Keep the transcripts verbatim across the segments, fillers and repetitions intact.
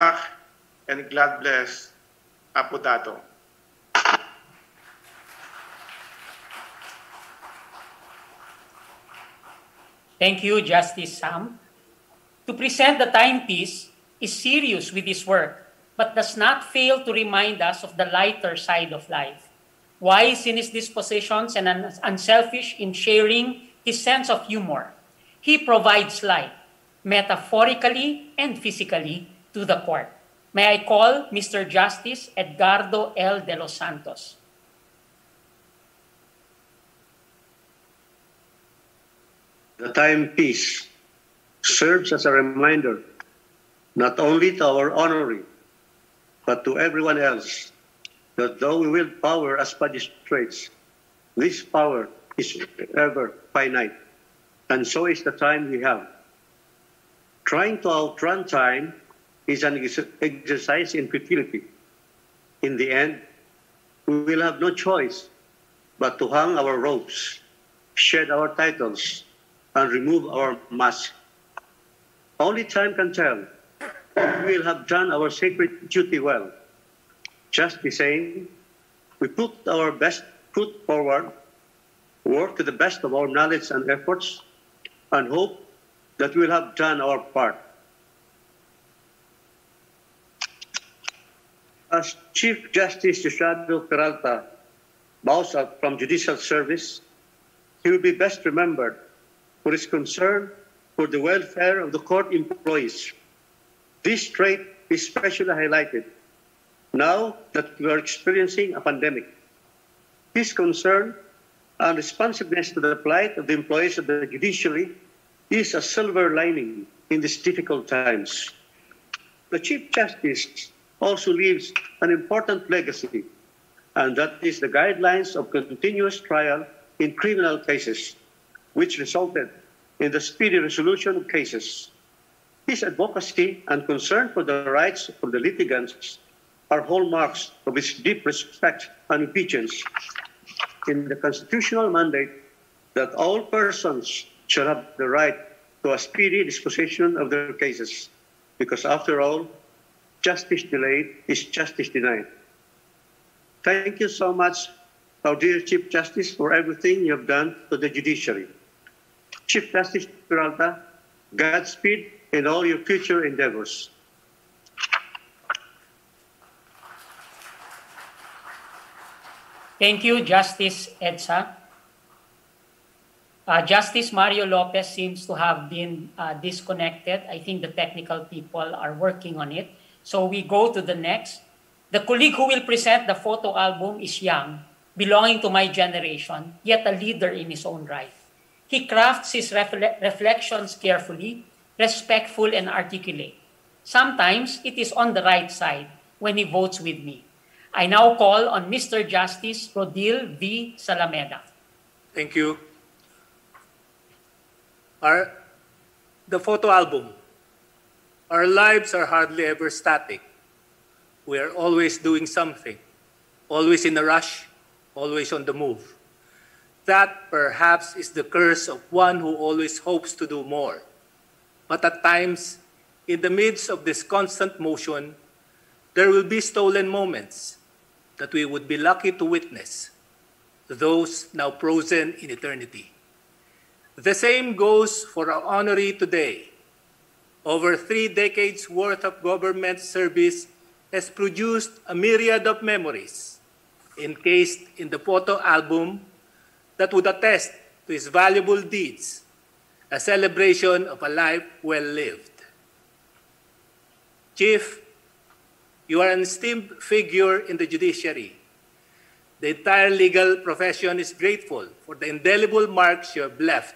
and God bless Apodato. Thank you, Justice Sam. To present the timepiece is serious with his work, but does not fail to remind us of the lighter side of life. Wise in his dispositions and unselfish in sharing his sense of humor, he provides light, metaphorically and physically, to the court. May I call Mister Justice Edgardo L. De Los Santos. The timepiece serves as a reminder not only to our honoree, but to everyone else, that though we wield power as magistrates, this power is ever finite, and so is the time we have. Trying to outrun time is an ex exercise in futility. In the end, we will have no choice but to hang our robes, shed our titles, and remove our mask. Only time can tell if we will have done our sacred duty well. Just the same, we put our best foot forward, work to the best of our knowledge and efforts, and hope that we will have done our part. As Chief Justice Diosdado Peralta bows out from judicial service, he will be best remembered for his concern for the welfare of the court employees. This trait is specially highlighted now that we are experiencing a pandemic. His concern and responsiveness to the plight of the employees of the judiciary is a silver lining in these difficult times. The Chief Justice also leaves an important legacy, and that is the guidelines of continuous trial in criminal cases, which resulted in the speedy resolution of cases. His advocacy and concern for the rights of the litigants are hallmarks of his deep respect and obedience in the constitutional mandate that all persons shall have the right to a speedy disposition of their cases, because after all, justice delayed is justice denied. Thank you so much, our dear Chief Justice, for everything you have done to the judiciary. Chief Justice Peralta, Godspeed in all your future endeavors. Thank you, Justice Edsa. Uh, Justice Mario Lopez seems to have been uh, disconnected. I think the technical people are working on it. So we go to the next. The colleague who will present the photo album is young, belonging to my generation, yet a leader in his own right. He crafts his refle- reflections carefully, respectful, and articulate. Sometimes it is on the right side when he votes with me. I now call on Mister Justice Rodil V. Zalameda. Thank you. Our, the photo album. Our lives are hardly ever static. We are always doing something, always in a rush, always on the move. That perhaps is the curse of one who always hopes to do more. But at times, in the midst of this constant motion, there will be stolen moments that we would be lucky to witness, those now frozen in eternity. The same goes for our honoree today. Over three decades worth of government service has produced a myriad of memories encased in the photo album that would attest to his valuable deeds, a celebration of a life well lived. Chief, you are an esteemed figure in the judiciary. The entire legal profession is grateful for the indelible marks you have left,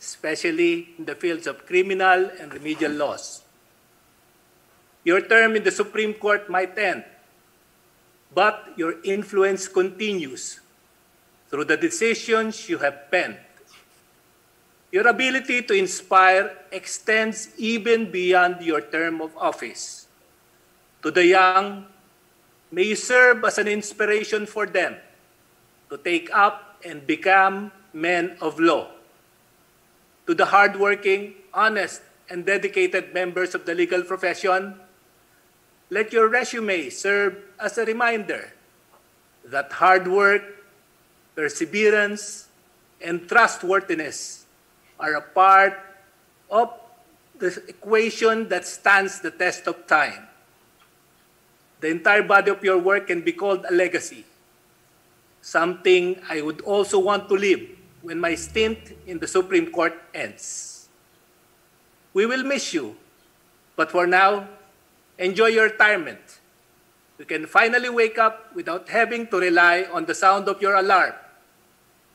especially in the fields of criminal and remedial laws. Your term in the Supreme Court might end, but your influence continues through the decisions you have penned. Your ability to inspire extends even beyond your term of office. To the young, may you serve as an inspiration for them to take up and become men of law. To the hardworking, honest, and dedicated members of the legal profession, Let your resume serve as a reminder that hard work, perseverance, and trustworthiness are a part of the equation that stands the test of time. The entire body of your work can be called a legacy, something I would also want to leave when my stint in the Supreme Court ends. We will miss you, but for now, enjoy your retirement. You can finally wake up without having to rely on the sound of your alarm,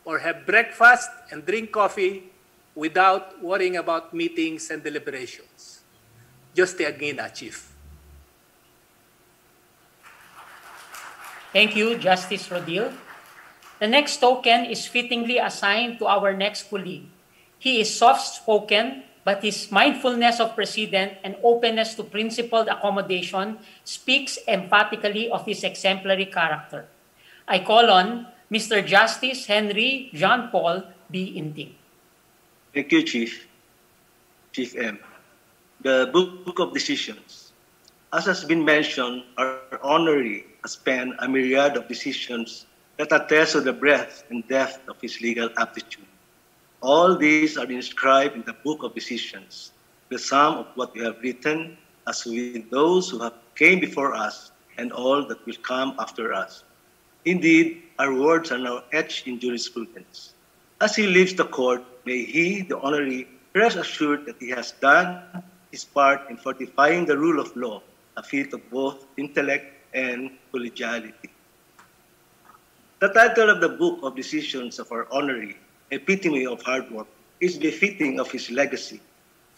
or have breakfast and drink coffee without worrying about meetings and deliberations. Dios te agina, Chief. Thank you, Justice Rodil. The next token is fittingly assigned to our next colleague. He is soft-spoken, but his mindfulness of precedent and openness to principled accommodation speaks emphatically of his exemplary character. I call on Mister Justice Henry Jean Paul B. Inting. Thank you, Chief. Chief M. The Book of Decisions. As has been mentioned, our honorary has spanned a myriad of decisions that attest to the breadth and depth of his legal aptitude. All these are inscribed in the Book of Decisions, the sum of what we have written, as with those who have came before us and all that will come after us. Indeed, our words are now etched in jurisprudence. As he leaves the court, may he, the honorary, rest assured that he has done his part in fortifying the rule of law, a feat of both intellect and collegiality. The title of the Book of Decisions of our honorary, epitome of hard work, is befitting of his legacy,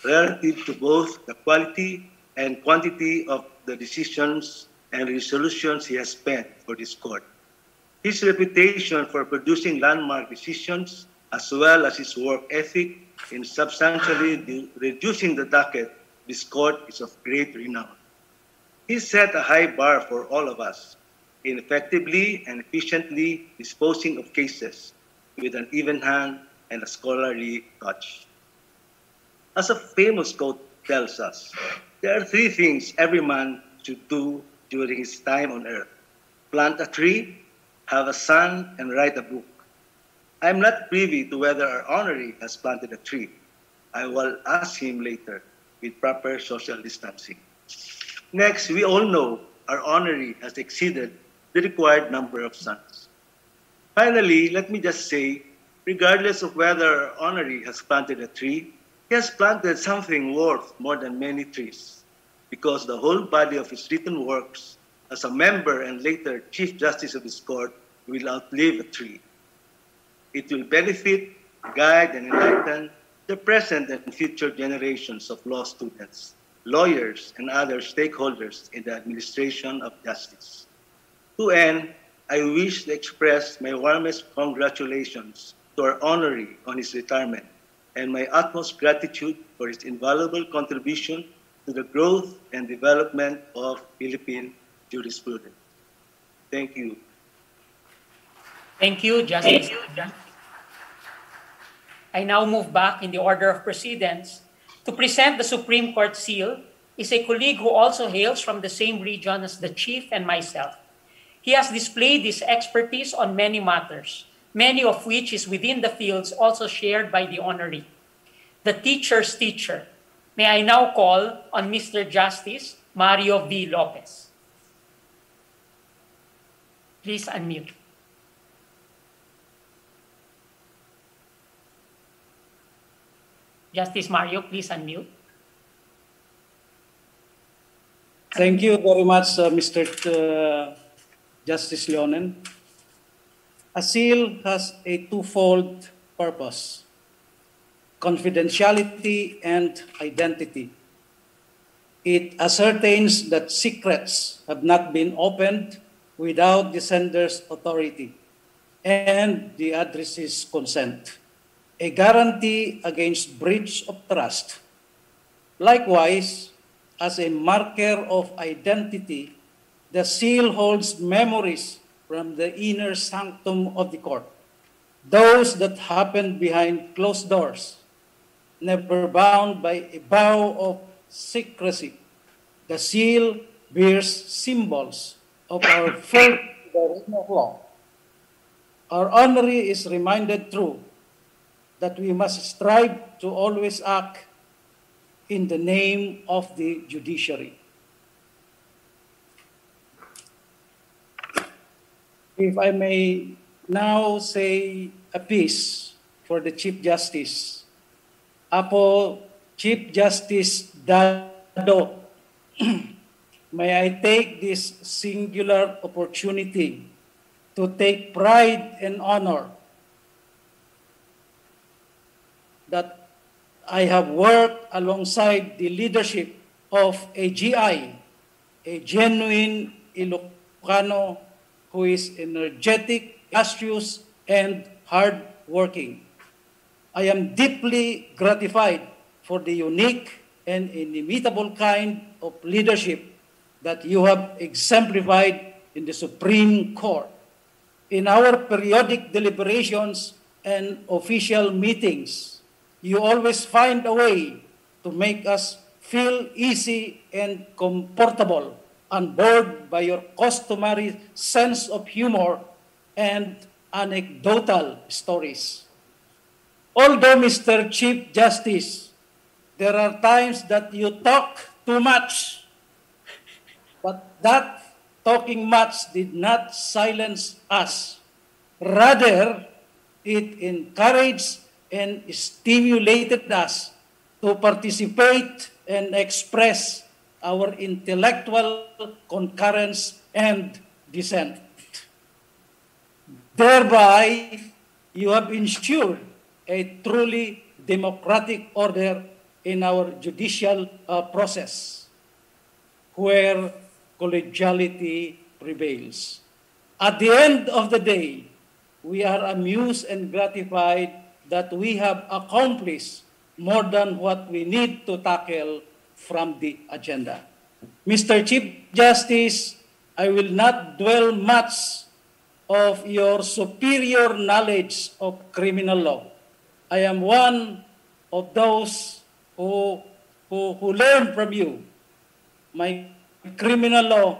relative to both the quality and quantity of the decisions and resolutions he has spent for this court. His reputation for producing landmark decisions, as well as his work ethic in substantially reducing the docket, this court is of great renown. He set a high bar for all of us in effectively and efficiently disposing of cases with an even hand and a scholarly touch. As a famous quote tells us, there are three things every man should do during his time on earth: plant a tree, have a son, and write a book. I am not privy to whether our honorary has planted a tree. I will ask him later with proper social distancing. Next, we all know our honorary has exceeded the required number of sons. Finally, let me just say, regardless of whether our honorary has planted a tree, he has planted something worth more than many trees, because the whole body of his written works as a member and later Chief Justice of this court will outlive a tree. It will benefit, guide, and enlighten the present and future generations of law students, lawyers, and other stakeholders in the administration of justice. To end, I wish to express my warmest congratulations to our honorary on his retirement and my utmost gratitude for his invaluable contribution to the growth and development of Philippine jurisprudence. Thank you. Thank you, Justice. Thank you. I now move back in the order of precedence. To present the Supreme Court seal is a colleague who also hails from the same region as the Chief and myself. He has displayed his expertise on many matters, many of which is within the fields also shared by the honoree. The teacher's teacher. May I now call on Mister Justice Mario B. Lopez. Please unmute. Justice Mario, please unmute. Thank you very much, uh, Mister Uh, Justice Leonen. A seal has a twofold purpose: confidentiality and identity. It ascertains that secrets have not been opened without the sender's authority and the addressee's consent, a guarantee against breach of trust. Likewise, as a marker of identity, the seal holds memories from the inner sanctum of the court, those that happened behind closed doors, never bound by a vow of secrecy. The seal bears symbols of our faith in the rule of law. Our honoree is reminded through that we must strive to always act in the name of the judiciary. If I may now say a piece for the Chief Justice. Apo Chief Justice Dado, may I take this singular opportunity to take pride and honor that I have worked alongside the leadership of a G I, a genuine Ilocano who is energetic, industrious, and hardworking. I am deeply gratified for the unique and inimitable kind of leadership that you have exemplified in the Supreme Court. In our periodic deliberations and official meetings, you always find a way to make us feel easy and comfortable on board by your customary sense of humor and anecdotal stories. Although, Mister Chief Justice, there are times that you talk too much, but that talking much did not silence us. Rather, it encouraged and stimulated us to participate and express our intellectual concurrence and dissent. Thereby, you have ensured a truly democratic order in our judicial uh, process, where collegiality prevails. At the end of the day, we are amused and gratified that we have accomplished more than what we need to tackle from the agenda. Mister Chief Justice, I will not dwell much of your superior knowledge of criminal law. I am one of those who, who, who learned from you my criminal law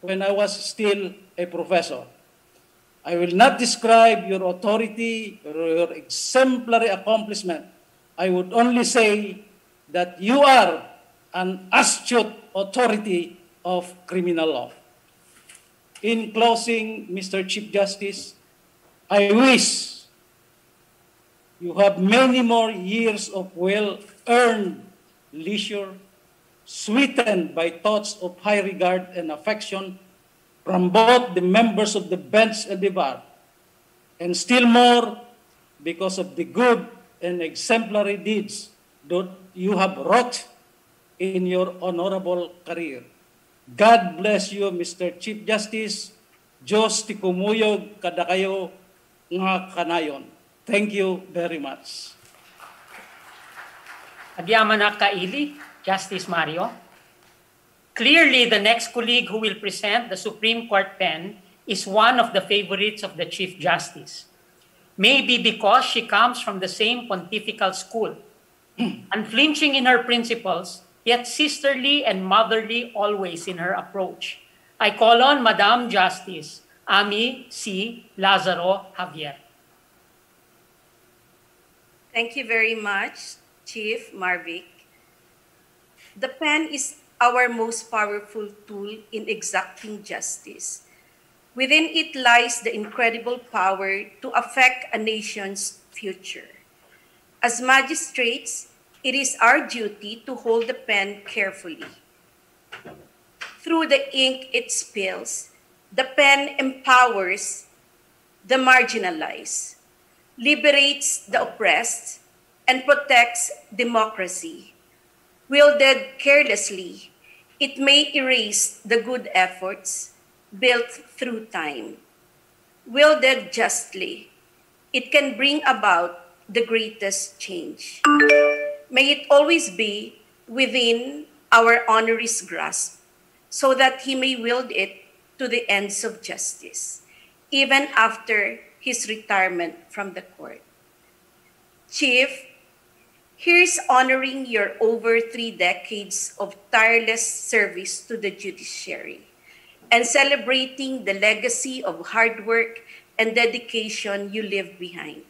when I was still a professor. I will not describe your authority or your exemplary accomplishment. I would only say that you are an astute authority of criminal law. In closing, Mister Chief Justice, I wish you have many more years of well-earned leisure, sweetened by thoughts of high regard and affection from both the members of the bench and the bar, and still more because of the good and exemplary deeds that you have wrought in your honorable career. God bless you, Mister Chief Justice. Diyos ti kumuyog kada kayo nga kanayon. Thank you very much. Adyaman na kaili, Justice Mario. Clearly, the next colleague who will present the Supreme Court pen is one of the favorites of the Chief Justice. Maybe because she comes from the same pontifical school, unflinching in her principles, yet sisterly and motherly always in her approach. I call on Madam Justice Amy C. Lazaro Javier. Thank you very much, Chief Marvic. The pen is our most powerful tool in exacting justice. Within it lies the incredible power to affect a nation's future. As magistrates, it is our duty to hold the pen carefully. Through the ink it spills, the pen empowers the marginalized, liberates the oppressed, and protects democracy. Wielded carelessly, it may erase the good efforts built through time. Wielded justly, it can bring about the greatest change. May it always be within our honoree's grasp, so that he may wield it to the ends of justice, even after his retirement from the court. Chief, Here's honoring your over three decades of tireless service to the judiciary and celebrating the legacy of hard work and dedication you leave behind.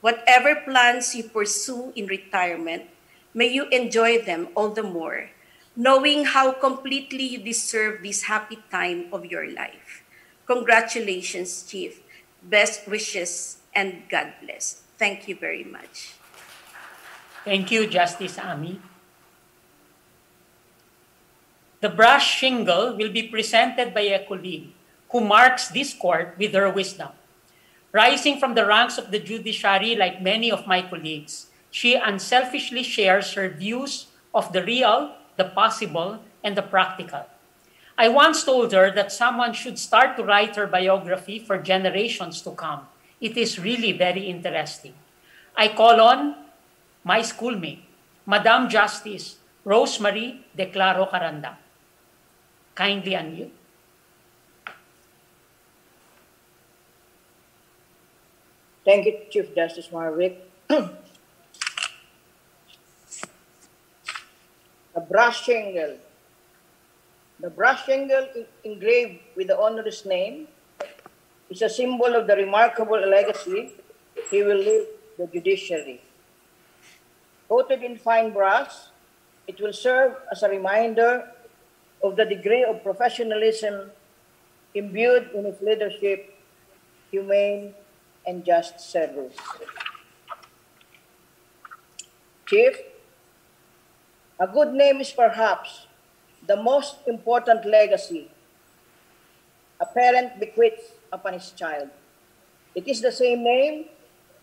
Whatever plans you pursue in retirement, may you enjoy them all the more, knowing how completely you deserve this happy time of your life. Congratulations, Chief. Best wishes and God bless. Thank you very much. Thank you, Justice Amy. The brass shingle will be presented by a colleague who marks this court with her wisdom. Rising from the ranks of the judiciary like many of my colleagues, she unselfishly shares her views of the real, the possible, and the practical. I once told her that someone should start to write her biography for generations to come. It is really very interesting. I call on my schoolmate, Madam Justice Rosmari D. Carandang. Kindly unmute. Thank you, Chief Justice Marwick. The brass shingle. The brass shingle engraved with the honoree's name is a symbol of the remarkable legacy he will leave the judiciary. Coated in fine brass, it will serve as a reminder of the degree of professionalism imbued in his leadership, humane, and just service. Chief, a good name is perhaps the most important legacy a parent bequeaths upon his child. It is the same name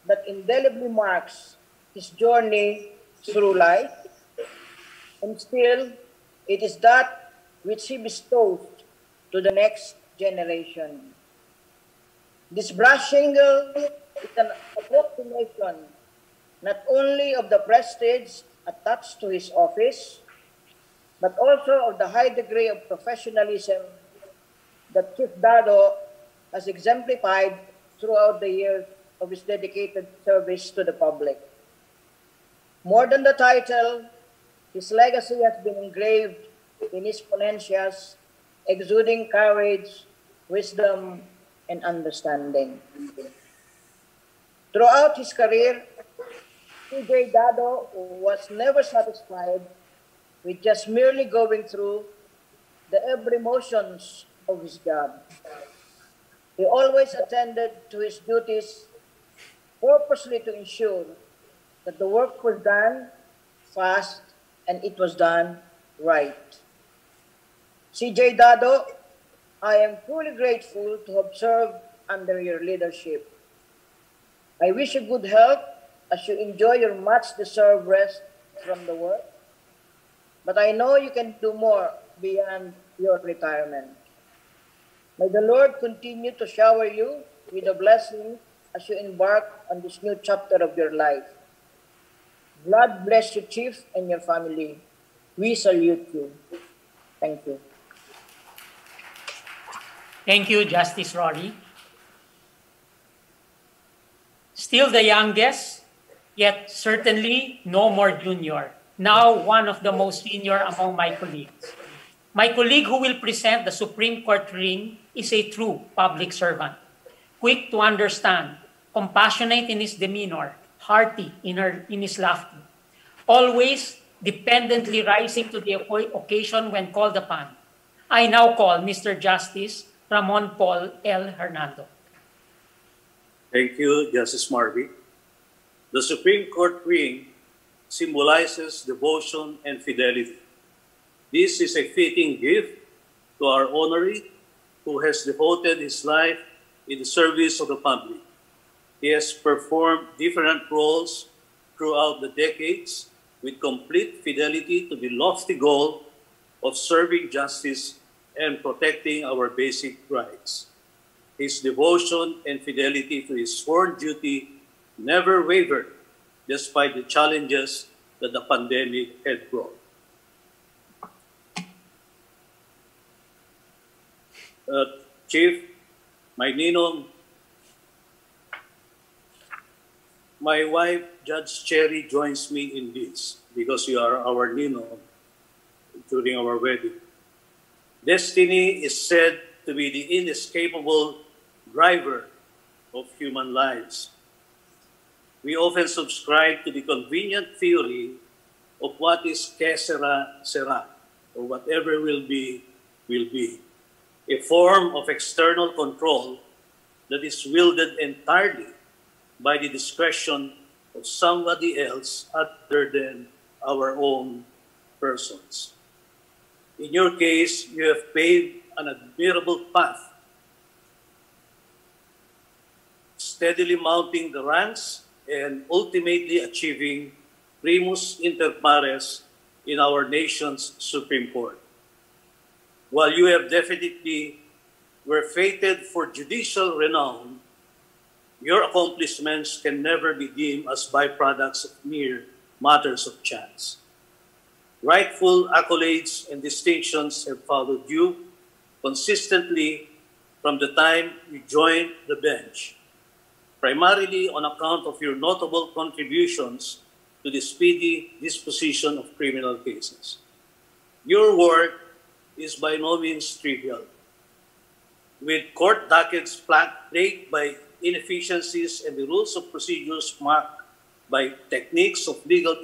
that indelibly marks his journey through life, and still it is that which he bestows to the next generation. This brass shingle is an approximation not only of the prestige attached to his office, but also of the high degree of professionalism that Chief Dado has exemplified throughout the years of his dedicated service to the public. More than the title, his legacy has been engraved in his ponentias, exuding courage, wisdom, and understanding. Throughout his career, T J Dado was never satisfied with just merely going through the every motions of his job. He always attended to his duties purposely to ensure that the work was done fast and it was done right. C J Dado, I am truly grateful to have served under your leadership. I wish you good health as you enjoy your much-deserved rest from the work, but I know you can do more beyond your retirement. May the Lord continue to shower you with a blessing as you embark on this new chapter of your life. God bless you, Chief, and your family. We salute you. Thank you. Thank you, Justice Rory. Still the youngest, yet certainly no more junior. Now one of the most senior among my colleagues. My colleague who will present the Supreme Court ring is a true public servant, quick to understand, compassionate in his demeanor, hearty in, her, in his laughter, always dependently rising to the occasion when called upon. I now call Mister Justice Ramon Paul L. Hernando. Thank you, Justice Marvie. The Supreme Court ring symbolizes devotion and fidelity. This is a fitting gift to our honoree who has devoted his life in the service of the public. He has performed different roles throughout the decades with complete fidelity to the lofty goal of serving justice and protecting our basic rights. His devotion and fidelity to his sworn duty never wavered despite the challenges that the pandemic had brought. Uh, Chief, my ninong, my wife, Judge Cherry, joins me in this because you are our Nino during our wedding. Destiny is said to be the inescapable driver of human lives. We often subscribe to the convenient theory of what is que sera, sera, or whatever will be, will be, a form of external control that is wielded entirely by the discretion of somebody else other than our own persons. In your case, you have paved an admirable path, steadily mounting the ranks and ultimately achieving primus inter pares in our nation's Supreme Court. While you have definitely were fated for judicial renown, your accomplishments can never be deemed as byproducts of mere matters of chance. Rightful accolades and distinctions have followed you consistently from the time you joined the bench, primarily on account of your notable contributions to the speedy disposition of criminal cases. Your work is by no means trivial. With court dockets plagued by inefficiencies and the rules of procedures marked by techniques of legal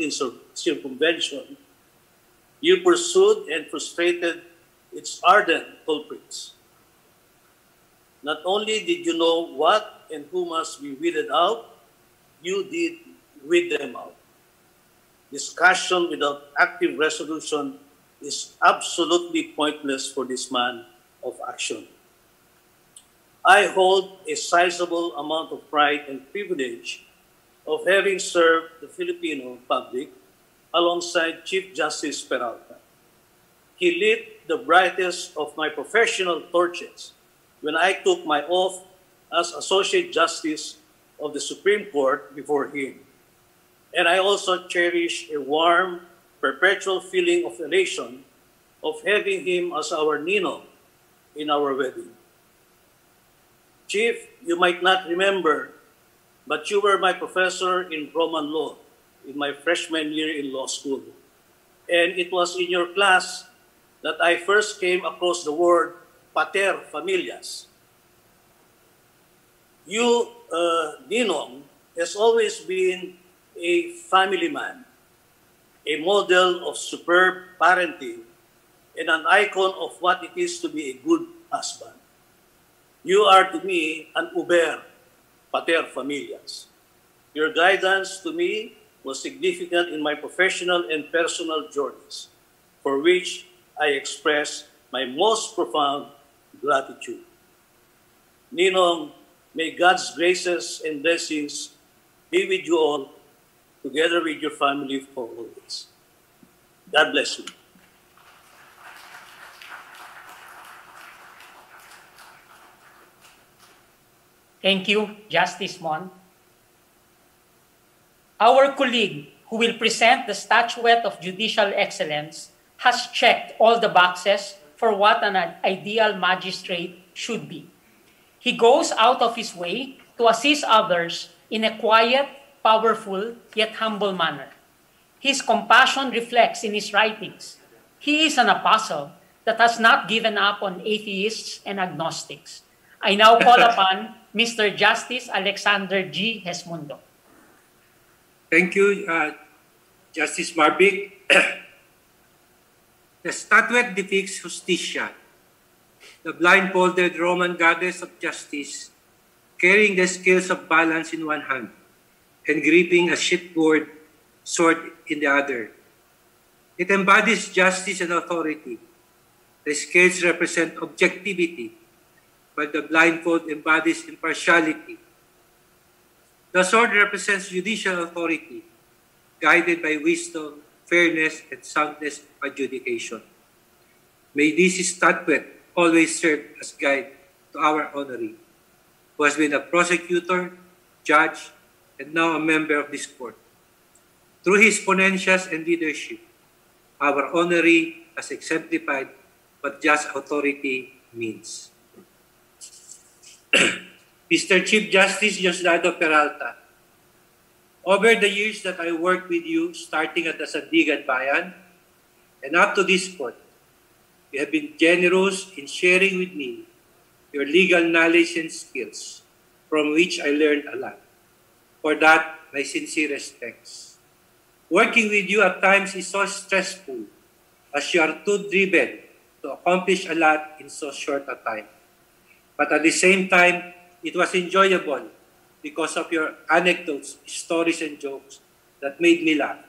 circumvention, you pursued and frustrated its ardent culprits. Not only did you know what and who must be weeded out, you did weed them out. Discussion without active resolution is absolutely pointless for this man of action. I hold a sizable amount of pride and privilege of having served the Filipino public alongside Chief Justice Peralta. He lit the brightest of my professional torches when I took my oath as Associate Justice of the Supreme Court before him. And I also cherish a warm, perpetual feeling of elation of having him as our Nino in our wedding. Chief, you might not remember, but you were my professor in Roman law in my freshman year in law school. And it was in your class that I first came across the word pater familias. You, uh, Ninong, has always been a family man, a model of superb parenting, and an icon of what it is to be a good husband. You are to me an uber pater familias. Your guidance to me was significant in my professional and personal journeys, for which I express my most profound gratitude. Ninong, may God's graces and blessings be with you all, together with your family for always. God bless you. Thank you, Justice Mon. Our colleague who will present the statuette of judicial excellence has checked all the boxes for what an ideal magistrate should be. He goes out of his way to assist others in a quiet, powerful, yet humble manner. His compassion reflects in his writings. He is an apostle that has not given up on atheists and agnostics. I now call upon Mister Justice Alexander G. Gesmundo. Thank you, uh, Justice Marvick. The statuette depicts Justitia, the blindfolded Roman goddess of justice, carrying the scales of balance in one hand and gripping a shipboard sword in the other. It embodies justice and authority. The scales represent objectivity, but the blindfold embodies impartiality. The sword represents judicial authority, guided by wisdom, fairness, and soundness of adjudication. May this statuette always serve as guide to our honoree, who has been a prosecutor, judge, and now a member of this court. Through his ponentias and leadership, our honoree has exemplified what just authority means. Mister Chief Justice Diosdado Peralta, Over the years that I worked with you, starting at the Sandiganbayan and up to this point, you have been generous in sharing with me your legal knowledge and skills, from which I learned a lot. For that, my sincerest thanks. Working with you at times is so stressful, as you are too driven to accomplish a lot in so short a time. But at the same time, it was enjoyable because of your anecdotes, stories, and jokes that made me laugh.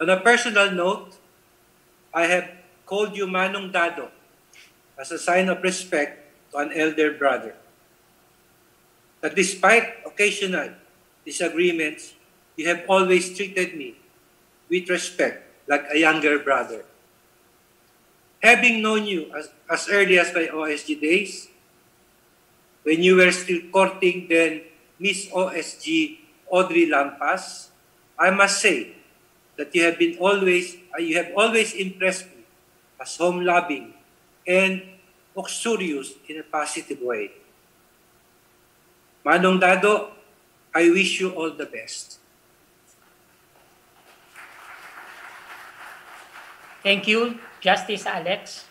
On a personal note, I have called you Manong Dado as a sign of respect to an elder brother. That despite occasional disagreements, you have always treated me with respect like a younger brother. Having known you as, as early as my O S G days, when you were still courting then Miss O S G Audrey Lampas, I must say that you have been always, you have always impressed me as home-loving and luxurious in a positive way. Manong Dado, I wish you all the best. Thank you, Justice Alex.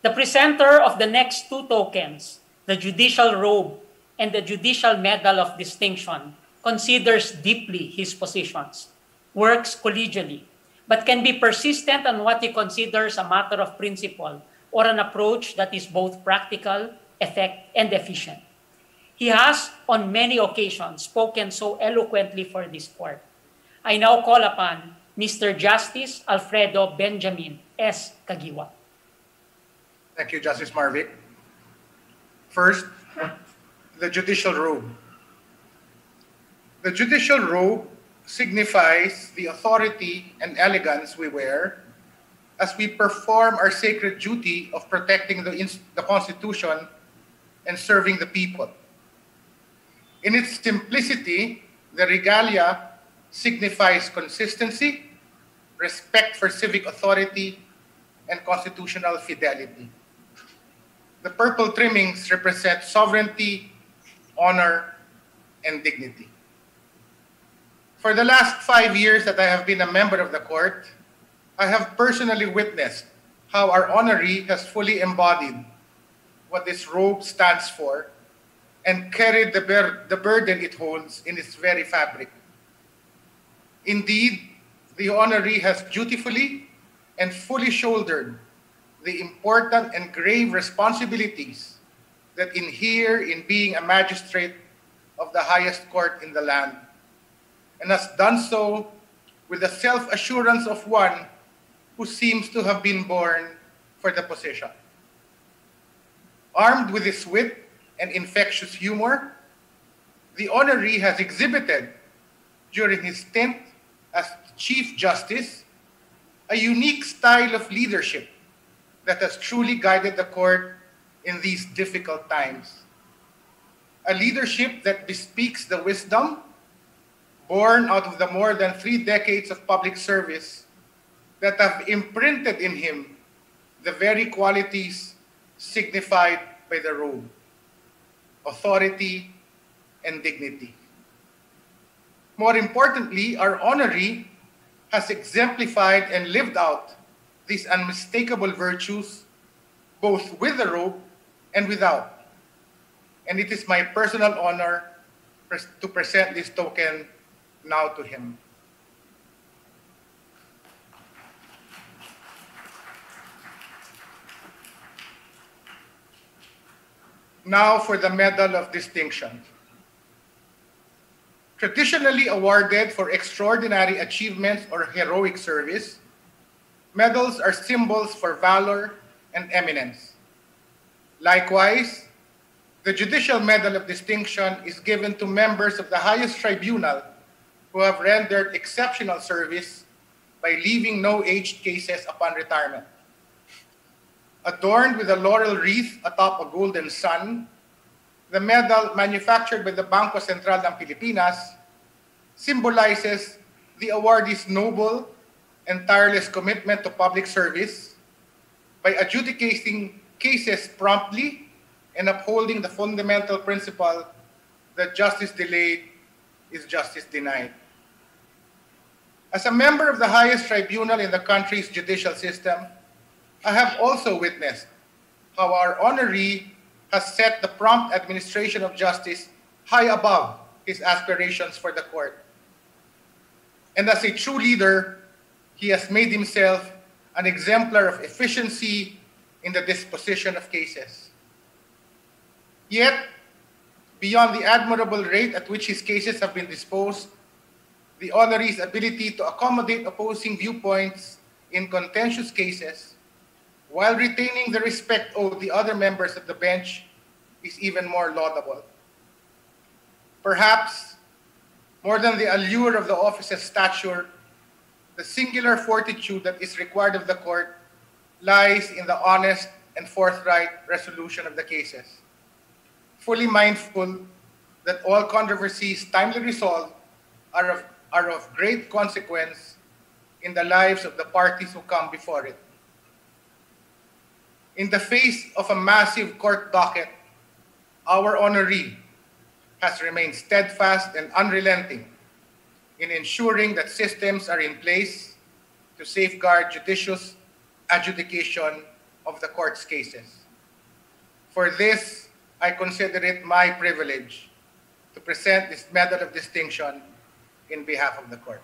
The presenter of the next two tokens, the Judicial Robe and the Judicial Medal of Distinction, considers deeply his positions, works collegially, but can be persistent on what he considers a matter of principle or an approach that is both practical, effective, and efficient. He has, on many occasions, spoken so eloquently for this court. I now call upon Mister Justice Alfredo Benjamin S. Caguioa. Thank you, Justice Marvic. First, the judicial robe. The judicial robe signifies the authority and elegance we wear as we perform our sacred duty of protecting the, the Constitution and serving the people. In its simplicity, the regalia signifies consistency, respect for civic authority, and constitutional fidelity. The purple trimmings represent sovereignty, honor, and dignity. For the last five years that I have been a member of the court, I have personally witnessed how our honoree has fully embodied what this robe stands for and carried the, bur the burden it holds in its very fabric. Indeed, the honoree has dutifully and fully shouldered the important and grave responsibilities that inhere in being a magistrate of the highest court in the land, and has done so with the self-assurance of one who seems to have been born for the position. Armed with his wit and infectious humor, the honoree has exhibited during his stint as Chief Justice a unique style of leadership that has truly guided the court in these difficult times. A leadership that bespeaks the wisdom born out of the more than three decades of public service that have imprinted in him the very qualities signified by the robe: authority and dignity. More importantly, our honoree has exemplified and lived out these unmistakable virtues, both with the robe and without. And it is my personal honor to present this token now to him. Now for the Medal of Distinction. Traditionally awarded for extraordinary achievements or heroic service, medals are symbols for valor and eminence. Likewise, the Judicial Medal of Distinction is given to members of the highest tribunal who have rendered exceptional service by leaving no aged cases upon retirement. Adorned with a laurel wreath atop a golden sun, the medal, manufactured by the Banco Central ng Pilipinas, symbolizes the awardee's noble and tireless commitment to public service by adjudicating cases promptly and upholding the fundamental principle that justice delayed is justice denied. As a member of the highest tribunal in the country's judicial system, I have also witnessed how our honoree has set the prompt administration of justice high above his aspirations for the court. And as a true leader, he has made himself an exemplar of efficiency in the disposition of cases. Yet, beyond the admirable rate at which his cases have been disposed, the honoree's ability to accommodate opposing viewpoints in contentious cases while retaining the respect of the other members of the bench is even more laudable. Perhaps, more than the allure of the office's stature, the singular fortitude that is required of the court lies in the honest and forthright resolution of the cases, fully mindful that all controversies timely resolved are of, are of great consequence in the lives of the parties who come before it. In the face of a massive court docket, our honoree has remained steadfast and unrelenting in ensuring that systems are in place to safeguard judicious adjudication of the court's cases. For this, I consider it my privilege to present this medal of distinction in behalf of the court.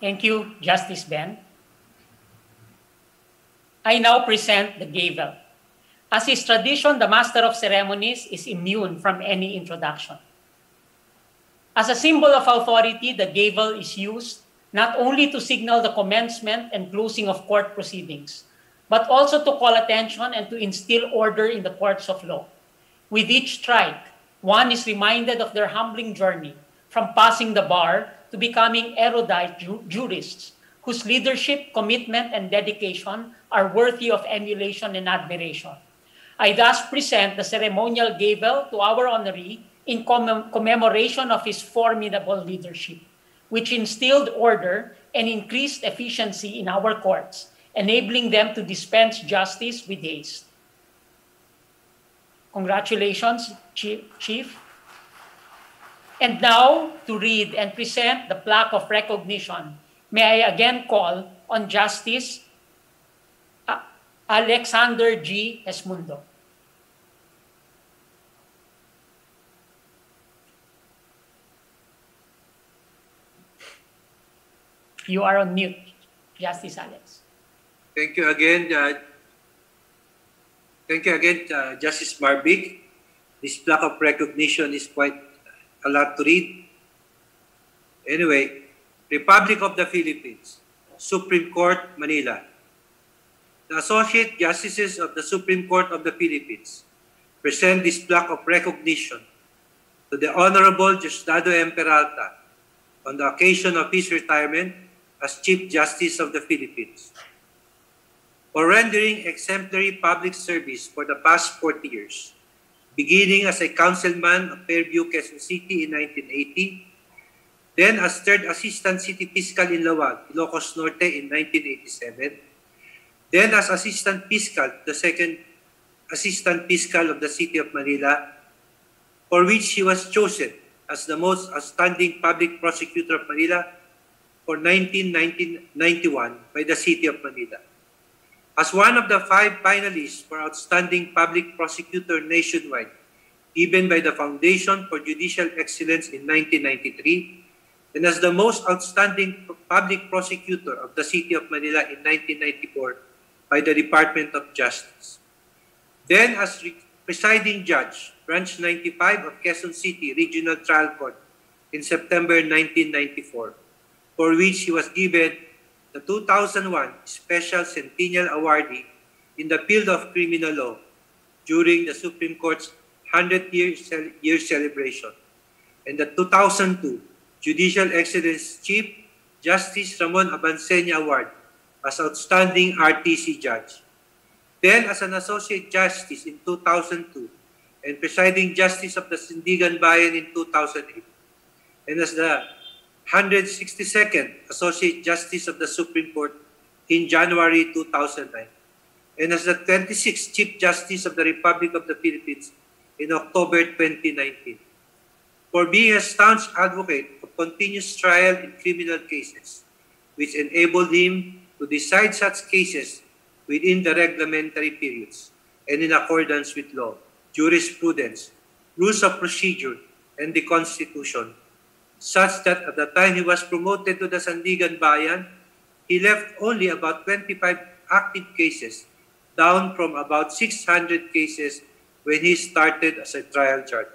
Thank you, Justice Ben. I now present the gavel. As is tradition, the Master of Ceremonies is immune from any introduction. As a symbol of authority, the gavel is used not only to signal the commencement and closing of court proceedings, but also to call attention and to instill order in the courts of law. With each strike, one is reminded of their humbling journey from passing the bar to becoming erudite ju jurists whose leadership, commitment, and dedication are worthy of emulation and admiration. I thus present the ceremonial gavel to our honoree in commem commemoration of his formidable leadership, which instilled order and increased efficiency in our courts, enabling them to dispense justice with haste. Congratulations, Chief. And now, to read and present the plaque of recognition, may I again call on Justice Alexander G. Gesmundo. You are on mute, Justice Alex. Thank you again, uh, thank you again, uh, Justice Marvick. This plaque of recognition is quite a lot to read. Anyway, Republic of the Philippines, Supreme Court, Manila. The Associate Justices of the Supreme Court of the Philippines present this plaque of recognition to the Honorable Diosdado M. Peralta on the occasion of his retirement as Chief Justice of the Philippines, for rendering exemplary public service for the past forty years, beginning as a councilman of Fairview, Quezon City in nineteen eighty, then as third assistant city fiscal in Lawag, Ilocos Norte in nineteen eighty-seven, then as assistant fiscal, the second assistant fiscal of the city of Manila, for which he was chosen as the most outstanding public prosecutor of Manila for nineteen ninety-one by the city of Manila. As one of the five finalists for Outstanding Public Prosecutor Nationwide, given by the Foundation for Judicial Excellence in nineteen ninety-three, and as the most outstanding public prosecutor of the City of Manila in nineteen ninety-four by the Department of Justice. Then as presiding judge, Branch ninety-five of Quezon City Regional Trial Court in September nineteen ninety-four, for which he was given the two thousand one Special Centennial Awardee in the field of criminal law during the Supreme Court's hundredth year celebration, and the two thousand two Judicial Excellence Chief Justice Ramon Abansenia Award as Outstanding R T C Judge. Then as an Associate Justice in two thousand two and Presiding Justice of the Sandiganbayan in two thousand eight, and as the one hundred sixty-second Associate Justice of the Supreme Court in January two thousand nine. and as the twenty-sixth Chief Justice of the Republic of the Philippines in October twenty nineteen, for being a staunch advocate of continuous trial in criminal cases, which enabled him to decide such cases within the reglamentary periods and in accordance with law, jurisprudence, rules of procedure, and the Constitution, such that at the time he was promoted to the Sandiganbayan, he left only about twenty-five active cases, down from about six hundred cases when he started as a trial judge.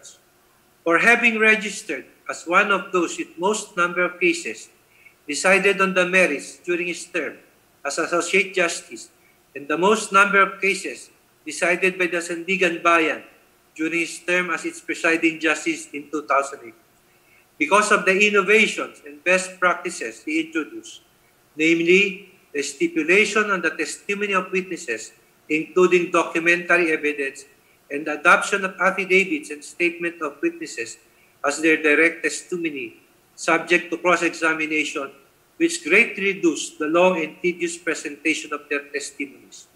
For having registered as one of those with most number of cases decided on the merits during his term as Associate Justice, and the most number of cases decided by the Sandiganbayan during his term as its presiding justice in two thousand eight. Because of the innovations and best practices he introduced, namely the stipulation on the testimony of witnesses, including documentary evidence, and the adoption of affidavits and statement of witnesses as their direct testimony, subject to cross-examination, which greatly reduced the long and tedious presentation of their testimonies.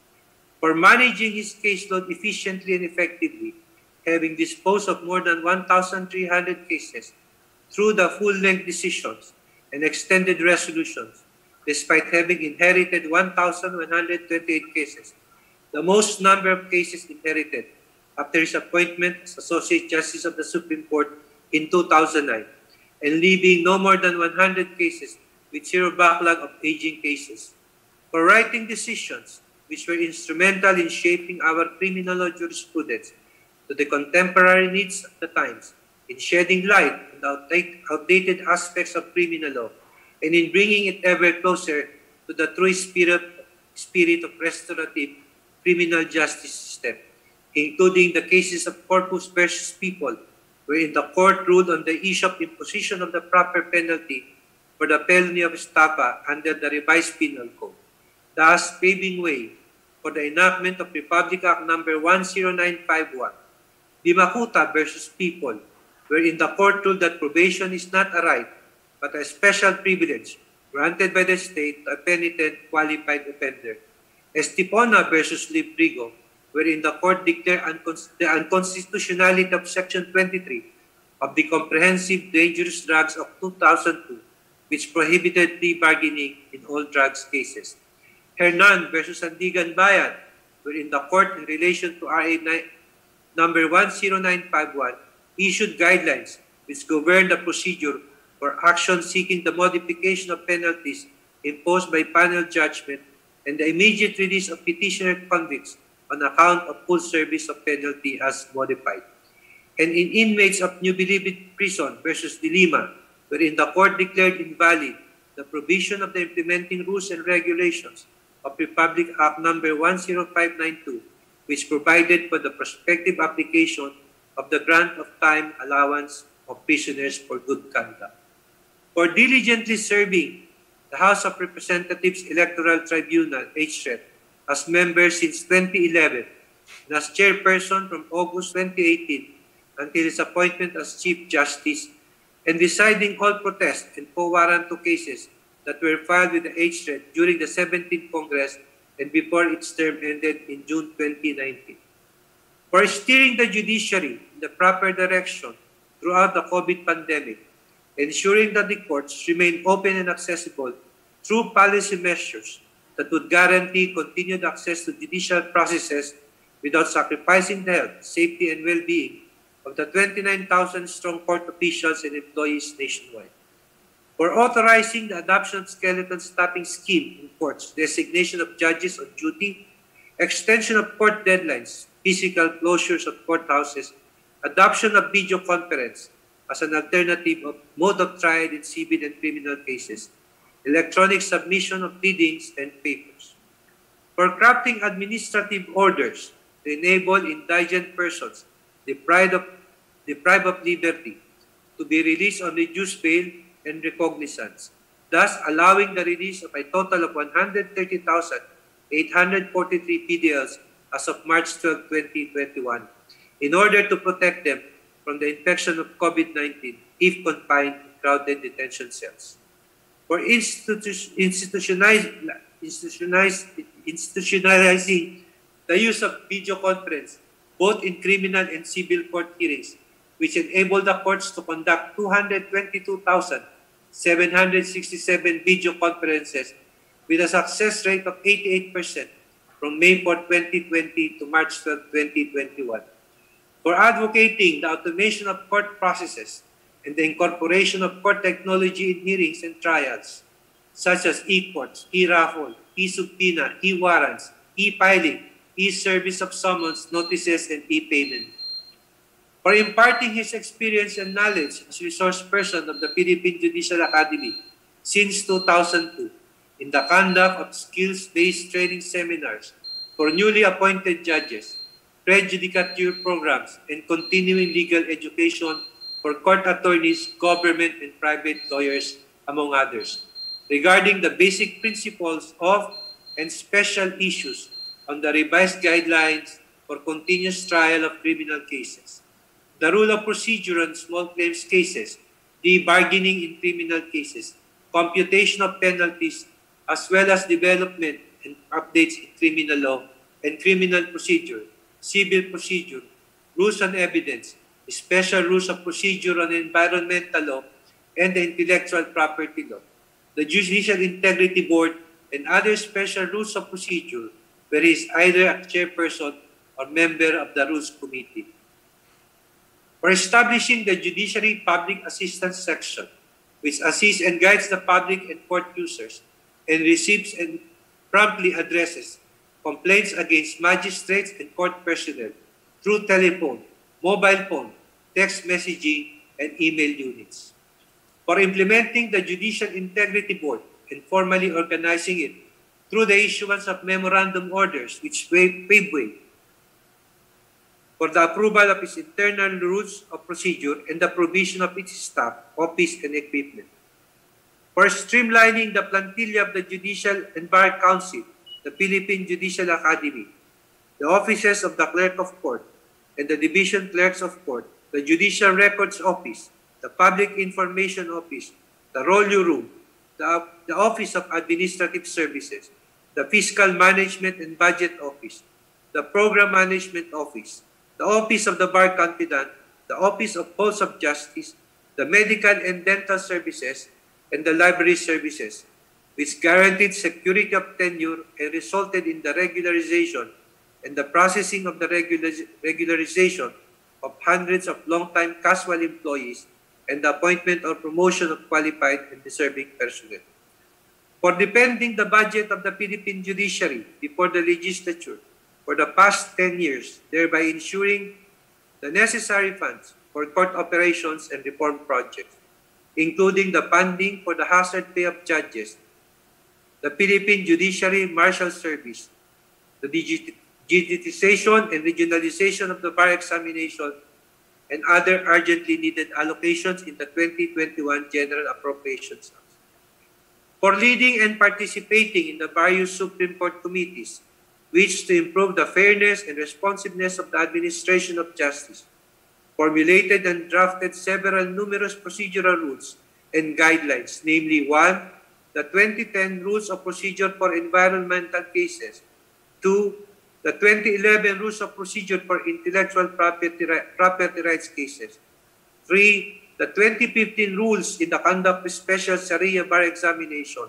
For managing his caseload efficiently and effectively, having disposed of more than one thousand three hundred cases through the full-length decisions and extended resolutions, despite having inherited one thousand one hundred twenty-eight cases, the most number of cases inherited after his appointment as Associate Justice of the Supreme Court in two thousand nine, and leaving no more than one hundred cases with zero backlog of aging cases. For writing decisions which were instrumental in shaping our criminal law jurisprudence to the contemporary needs of the times, in shedding light on the outdated aspects of criminal law, and in bringing it ever closer to the true spirit, spirit of restorative criminal justice system, including the cases of Corpus versus People, wherein the court ruled on the issue of imposition of the proper penalty for the felony of estafa under the revised penal code, thus paving way for the enactment of Republic Act No. one oh nine five one, Dimakuta versus People, wherein the court ruled that probation is not a right, but a special privilege granted by the state to a penitent qualified offender. Estipona versus Librigo, wherein the court declared uncons the unconstitutionality of Section twenty-three of the Comprehensive Dangerous Drugs of two thousand two, which prohibited plea bargaining in all drugs cases. Hernan versus Sandiganbayan, wherein the court, in relation to R A number one oh nine five one, issued guidelines which govern the procedure for actions seeking the modification of penalties imposed by panel judgment and the immediate release of petitioner convicts on account of full service of penalty as modified. And in inmates of New Bilibid Prison versus De Lima, wherein the court declared invalid the provision of the implementing rules and regulations of Republic Act No. one oh five nine two, which provided for the prospective application of the grant of time allowance of prisoners for good conduct. For diligently serving the House of Representatives Electoral Tribunal, H R E T, as member since twenty eleven and as chairperson from August twenty eighteen until his appointment as Chief Justice, and deciding all protest and pro warranto cases that were filed with the H R E T during the seventeenth Congress and before its term ended in June twenty nineteen. For steering the judiciary in the proper direction throughout the COVID pandemic, ensuring that the courts remain open and accessible through policy measures that would guarantee continued access to judicial processes without sacrificing the health, safety, and well-being of the twenty-nine thousand strong court officials and employees nationwide. For authorizing the adoption of skeleton staffing scheme in courts, designation of judges on duty, extension of court deadlines, physical closures of courthouses, adoption of video conference as an alternative of mode of trial in civil and criminal cases, electronic submission of pleadings and papers. For crafting administrative orders to enable indigent persons deprived of, deprived of liberty to be released on reduced bail and recognizance, thus allowing the release of a total of one hundred thirty thousand eight hundred forty-three P D Ls as of March twelfth twenty twenty-one, in order to protect them from the infection of COVID nineteen if confined in crowded detention cells. For institu institutionalizing the use of video conference, both in criminal and civil court hearings, which enabled the courts to conduct two hundred twenty-two thousand seven hundred sixty-seven video conferences with a success rate of eighty-eight percent from May fourth, twenty twenty to March twelfth, twenty twenty-one. For advocating the automation of court processes and the incorporation of court technology in hearings and trials, such as e-courts, e-raffle, e-subpoena, e-warrants, e-filing, e-service of summons, notices, and e-payment. For imparting his experience and knowledge as resource person of the Philippine Judicial Academy since two thousand two in the conduct of skills-based training seminars for newly appointed judges, pre-judicature programs, and continuing legal education for court attorneys, government, and private lawyers, among others, regarding the basic principles of and special issues on the revised guidelines for continuous trial of criminal cases, the rule of procedure on small claims cases, the bargaining in criminal cases, computation of penalties, as well as development and updates in criminal law and criminal procedure, civil procedure, rules on evidence, special rules of procedure on environmental law, and the intellectual property law, the Judicial Integrity Board, and other special rules of procedure, where he is either a chairperson or member of the Rules Committee. For establishing the Judiciary Public Assistance Section, which assists and guides the public and court users, and receives and promptly addresses complaints against magistrates and court personnel through telephone, mobile phone, text messaging, and email units. For implementing the Judicial Integrity Board and formally organizing it through the issuance of memorandum orders which pave way for the approval of its internal rules of procedure and the provision of its staff, office, and equipment. For streamlining the plantilla of the Judicial and Bar Council, the Philippine Judicial Academy, the offices of the Clerk of Court, and the Division Clerks of Court, the Judicial Records Office, the Public Information Office, the Rollu Room, the, the Office of Administrative Services, the Fiscal Management and Budget Office, the Program Management Office, the Office of the Bar Confidant, the Office of Post of Justice, the Medical and Dental Services, and the Library Services, which guaranteed security of tenure and resulted in the regularization and the processing of the regularization of hundreds of long-time casual employees and the appointment or promotion of qualified and deserving personnel. For defending the budget of the Philippine judiciary before the legislature for the past ten years, thereby ensuring the necessary funds for court operations and reform projects, including the funding for the hazard pay of judges, the Philippine Judiciary Marshal Service, the digitization and regionalization of the bar examination, and other urgently needed allocations in the twenty twenty-one General Appropriations Act. For leading and participating in the various Supreme Court committees, which to improve the fairness and responsiveness of the administration of justice, formulated and drafted several numerous procedural rules and guidelines, namely one, the twenty ten Rules of Procedure for Environmental Cases, two, the twenty eleven Rules of Procedure for Intellectual Property, Property Rights Cases, three, the twenty fifteen Rules in the Conduct of Special Sharia Bar Examination,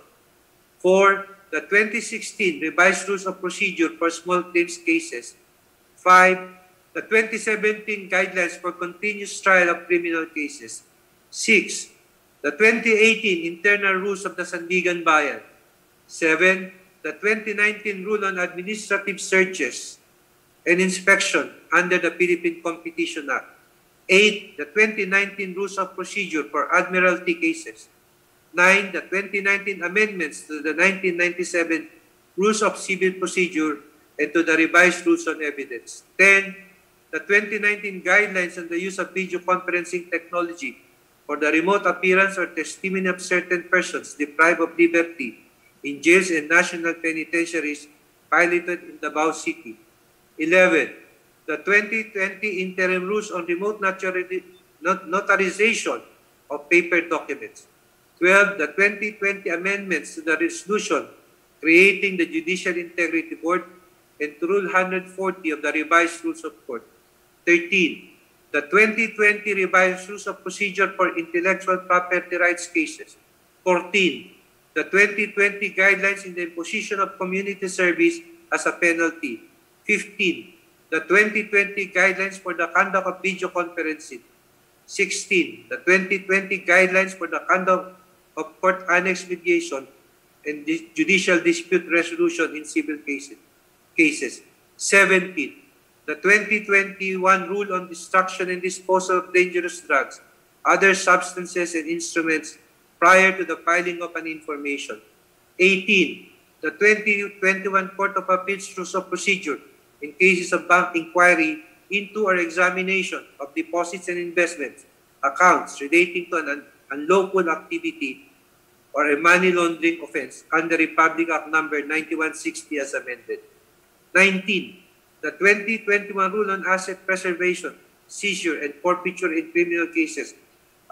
four, the twenty sixteen Revised Rules of Procedure for Small Claims Cases, five, the twenty seventeen Guidelines for Continuous Trial of Criminal Cases, six, the twenty eighteen Internal Rules of the Sandiganbayan, seven, the twenty nineteen Rule on Administrative Searches and Inspection under the Philippine Competition Act, eight, the twenty nineteen Rules of Procedure for Admiralty Cases, nine, the twenty nineteen Amendments to the nineteen ninety-seven Rules of Civil Procedure and to the Revised Rules on Evidence, ten, the twenty nineteen Guidelines on the Use of Video Conferencing Technology for the Remote Appearance or Testimony of Certain Persons Deprived of Liberty in jails and national penitentiaries piloted in Davao City. eleven. The twenty twenty Interim Rules on Remote Notarization of Paper Documents. twelve. The twenty twenty Amendments to the Resolution creating the Judicial Integrity Board and to Rule one forty of the Revised Rules of Court. thirteen. The twenty twenty Revised Rules of Procedure for Intellectual Property Rights Cases. fourteen. The twenty twenty Guidelines in the Imposition of Community Service as a Penalty. fifteen. The twenty twenty Guidelines for the Conduct of Video Conferencing. sixteen. The twenty twenty Guidelines for the Conduct of Court Annex Mediation and Judicial Dispute Resolution in Civil Cases. Cases. seventeen. The twenty twenty-one Rule on Destruction and Disposal of Dangerous Drugs, Other Substances and Instruments prior to the filing of an information. eighteen. The twenty twenty-one Court of Appeals Rules of Procedure in cases of bank inquiry into or examination of deposits and investments, accounts relating to an unlawful activity or a money laundering offense under Republic Act No. ninety-one sixty as amended. nineteen. The twenty twenty-one Rule on Asset Preservation, Seizure, and Forfeiture in Criminal Cases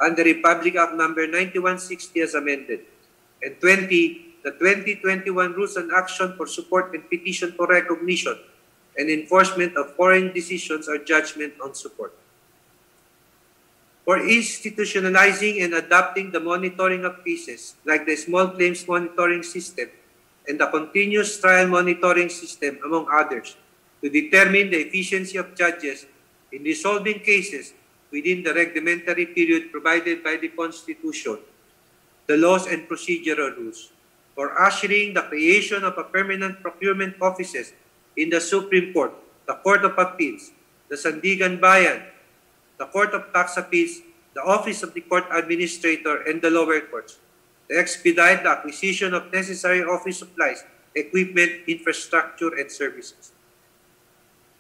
under Republic Act No. ninety-one sixty as amended. And twenty. The twenty twenty-one Rules on Action for Support and Petition for Recognition and Enforcement of Foreign Decisions or Judgment on Support. For institutionalizing and adapting the monitoring of cases, like the Small Claims Monitoring System and the Continuous Trial Monitoring System, among others, to determine the efficiency of judges in resolving cases within the reglementary period provided by the Constitution, the laws and procedural rules, for ushering the creation of a permanent procurement offices in the Supreme Court, the Court of Appeals, the Sandiganbayan, the Court of Tax Appeals, the Office of the Court Administrator, and the lower courts, to expedite the acquisition of necessary office supplies, equipment, infrastructure, and services.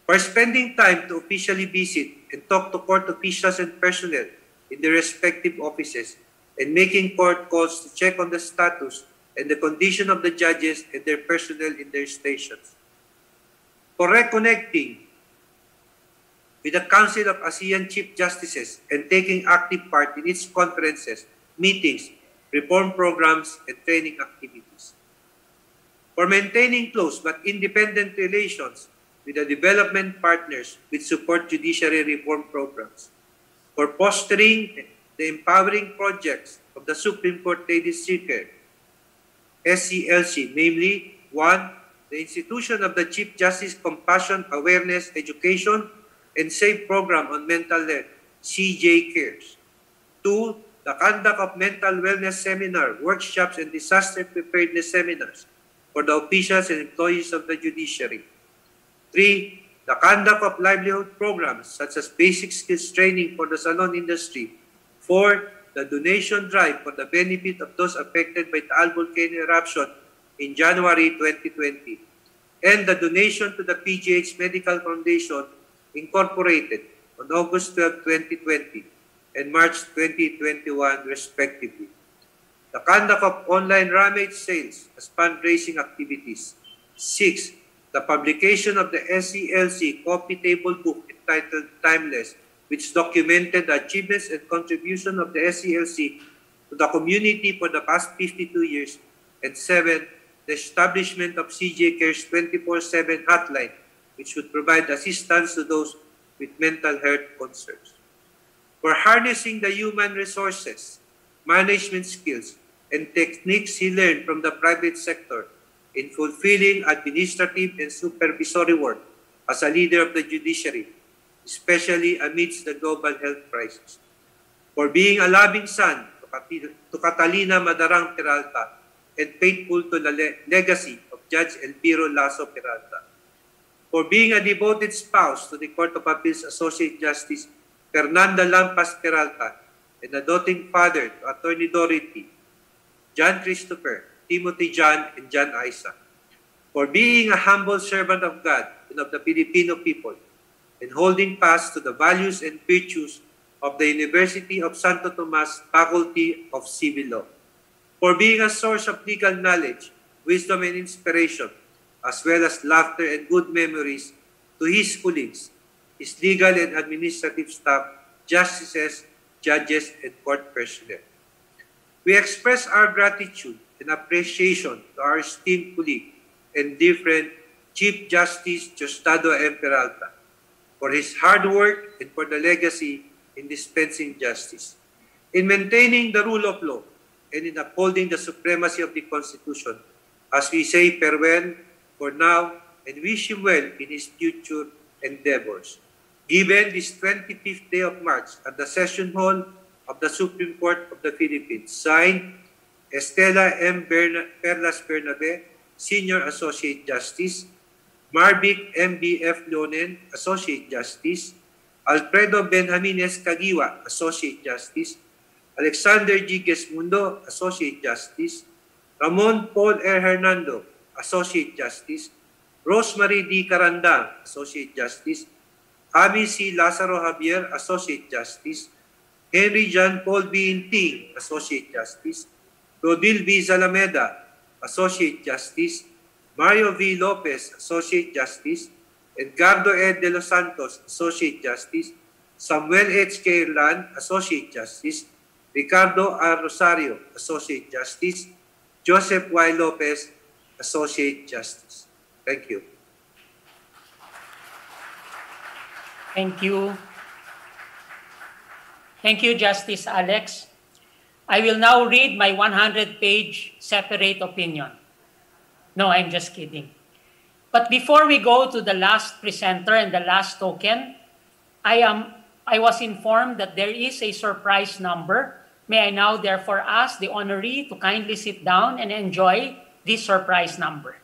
For spending time to officially visit and talk to court officials and personnel in their respective offices, and making court calls to check on the status and the condition of the judges and their personnel in their stations. For reconnecting with the Council of ASEAN Chief Justices and taking active part in its conferences, meetings, reform programs, and training activities. For maintaining close but independent relations with the development partners which support judiciary reform programs. For fostering the empowering projects of the Supreme Court Ladies Circle, S C L C, namely, one, the institution of the Chief Justice Compassion Awareness Education and SAFE program on mental health, C J Cares. Two, the conduct of mental wellness seminar, workshops, and disaster preparedness seminars for the officials and employees of the judiciary. Three, the conduct of livelihood programs such as basic skills training for the salon industry. Four, the donation drive for the benefit of those affected by the Al volcano eruption in January twenty twenty. And the donation to the P G H Medical Foundation Incorporated on August twelfth, twenty twenty and March twenty twenty-one, respectively. The conduct of online rummage sales as fundraising activities. Six, the publication of the S C L C coffee table book entitled Timeless, which documented the achievements and contribution of the S C L C to the community for the past fifty-two years. And seven, the establishment of C J Cares twenty-four seven hotline, which would provide assistance to those with mental health concerns. For harnessing the human resources, management skills, and techniques he learned from the private sector in fulfilling administrative and supervisory work as a leader of the judiciary, especially amidst the global health crisis. For being a loving son to Catalina Madarang Peralta and faithful to the le legacy of Judge Elpiro Lasso Peralta. For being a devoted spouse to the Court of Appeals Associate Justice Fernanda Lampas Peralta and a doting father to Attorney Dorothy, John Christopher, Timothy John, and John Isaac. For being a humble servant of God and of the Filipino people and holding fast to the values and virtues of the University of Santo Tomas Faculty of Civil Law. For being a source of legal knowledge, wisdom, and inspiration, as well as laughter and good memories to his colleagues, his legal and administrative staff, justices, judges, and court personnel. We express our gratitude and appreciation to our esteemed colleague and dear friend, Chief Justice Diosdado M. Peralta, for his hard work and for the legacy in dispensing justice, in maintaining the rule of law, and in upholding the supremacy of the Constitution, as we say farewell for now and wish him well in his future endeavors. Given this twenty-fifth day of March at the Session Hall of the Supreme Court of the Philippines, signed Estela M. Perlas Bernabe, Senior Associate Justice, Marvic M B F Lonen, Associate Justice, Alfredo Benjamin S. Caguioa, Associate Justice, Alexander G. Gesmundo, Associate Justice, Ramon Paul L. Hernando, Associate Justice, Rosmari D. Carandang, Associate Justice, Amy C. Lazaro Javier, Associate Justice, Henry Jean Paul B. Inting, Associate Justice, Rodil V. Zalameda, Associate Justice, Mario B. Lopez, Associate Justice, Edgardo L. De Los Santos, Associate Justice, Samuel H. Cairlan, Associate Justice, Ricardo R. Rosario, Associate Justice, Joseph Y. Lopez, Associate Justice. Thank you. Thank you. Thank you, Justice Alex. I will now read my one hundred page separate opinion. No, I'm just kidding. But before we go to the last presenter and the last token, I am I was informed that there is a surprise number. May I now therefore ask the honoree to kindly sit down and enjoy this surprise number.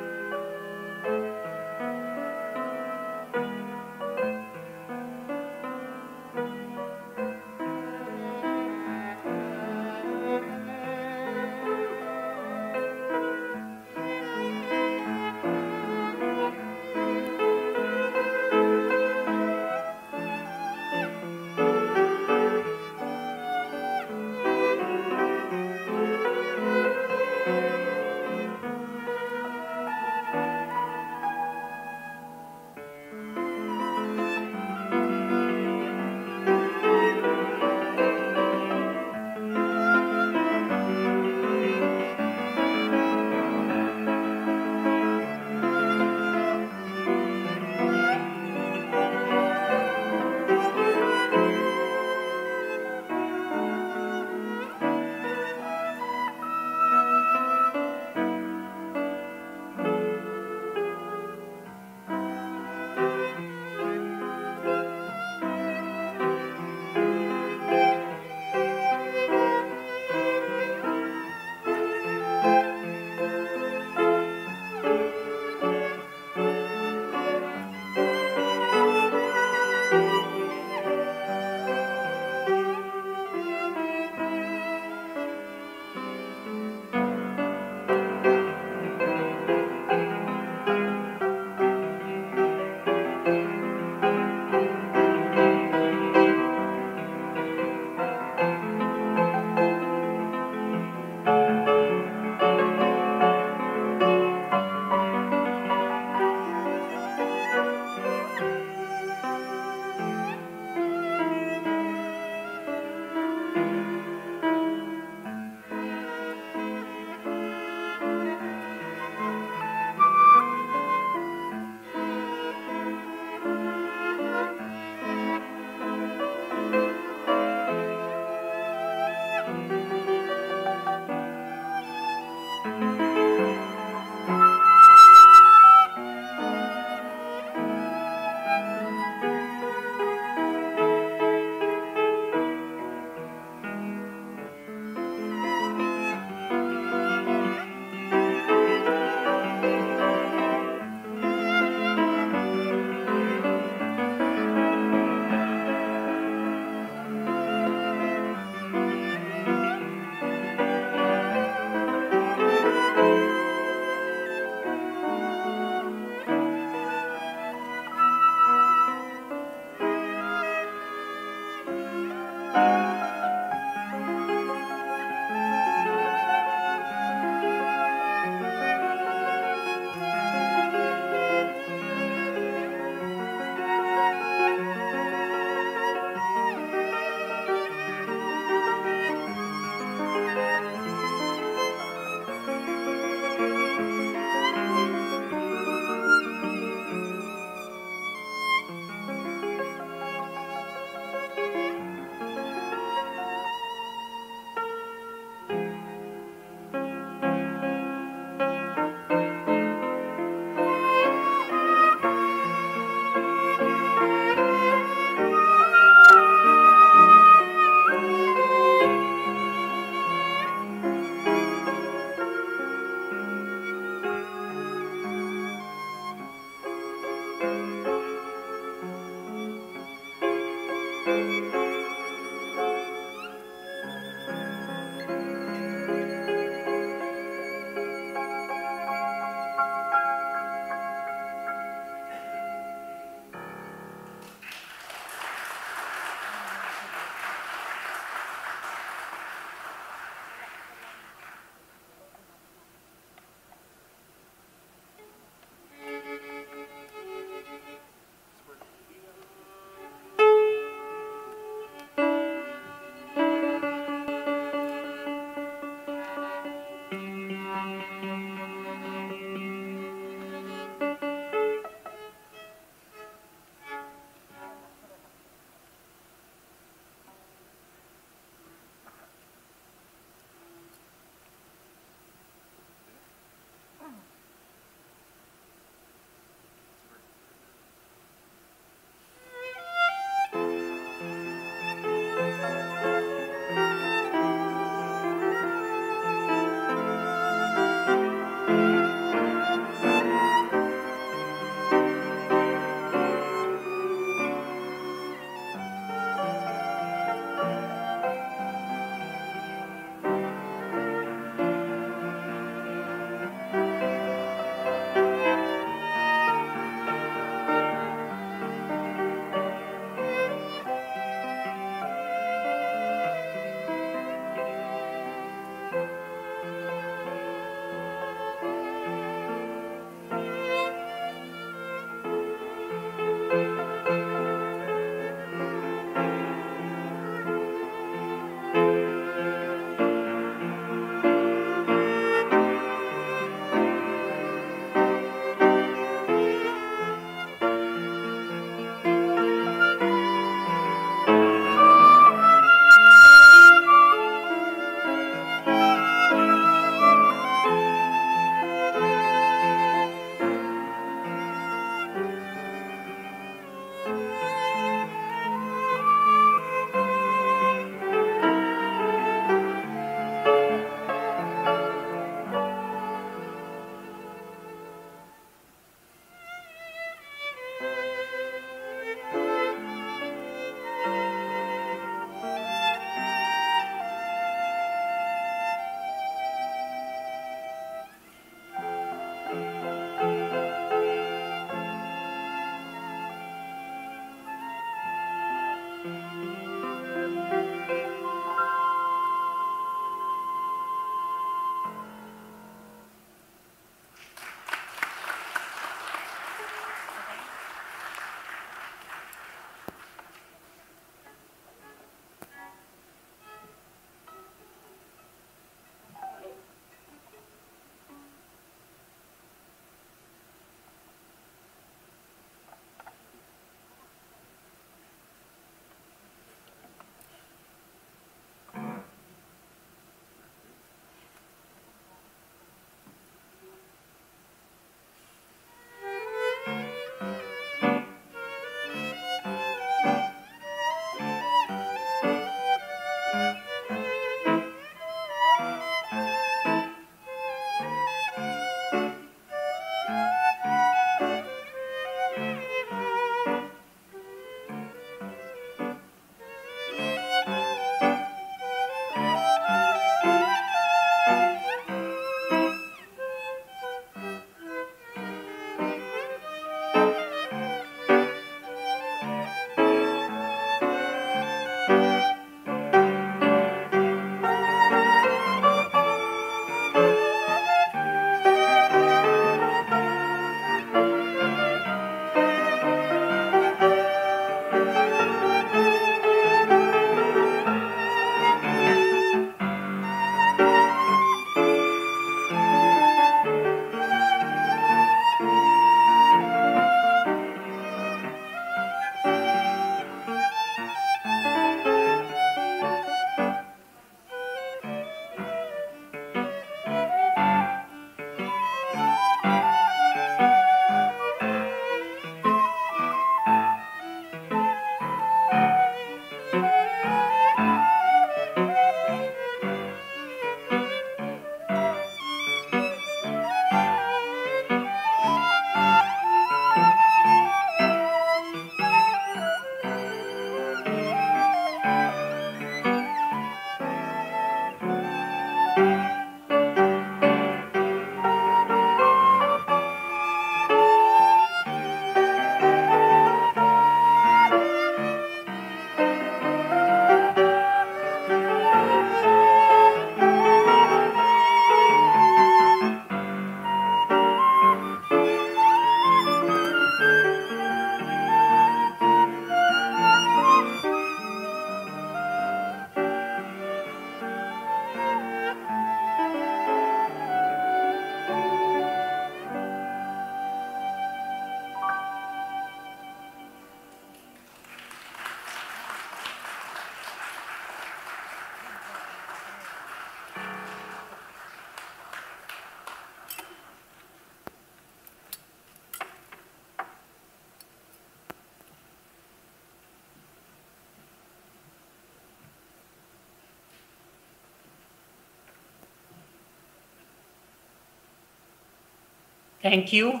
Thank you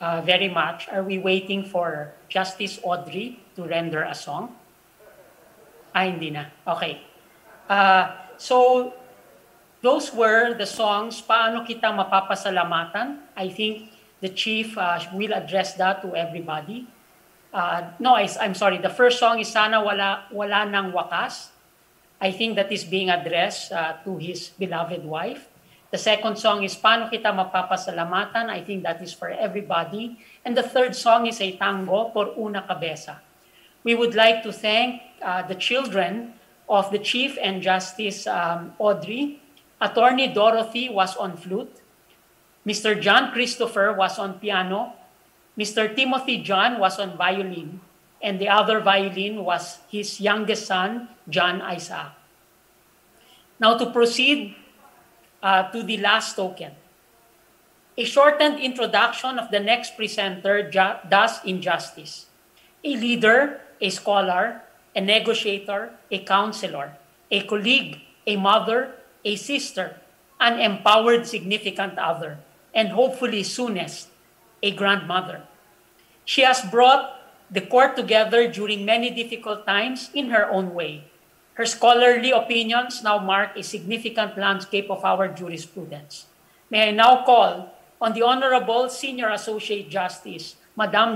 uh, very much. Are we waiting for Justice Audrey to render a song? Ah, hindi na. Okay. Uh, so, those were the songs. Paano kita mapapasalamatan? I think the Chief uh, will address that to everybody. Uh, no, I, I'm sorry. The first song is Sana Wala, Wala Nang Wakas. I think that is being addressed uh, to his beloved wife. The second song is Paano Kita Mapapasalamatan. I think that is for everybody. And the third song is A Tango Por Una Cabeza. We would like to thank uh, the children of the Chief and Justice um, Audrey. Attorney Dorothy was on flute. Mister John Christopher was on piano. Mister Timothy John was on violin. And the other violin was his youngest son, John Isaac. Now to proceed uh, to the last token. A shortened introduction of the next presenter does injustice. A leader, a scholar, a negotiator, a counselor, a colleague, a mother, a sister, an empowered significant other, and hopefully soonest, a grandmother. She has brought the court together during many difficult times in her own way. Her scholarly opinions now mark a significant landscape of our jurisprudence. May I now call on the Honorable Senior Associate Justice, Madam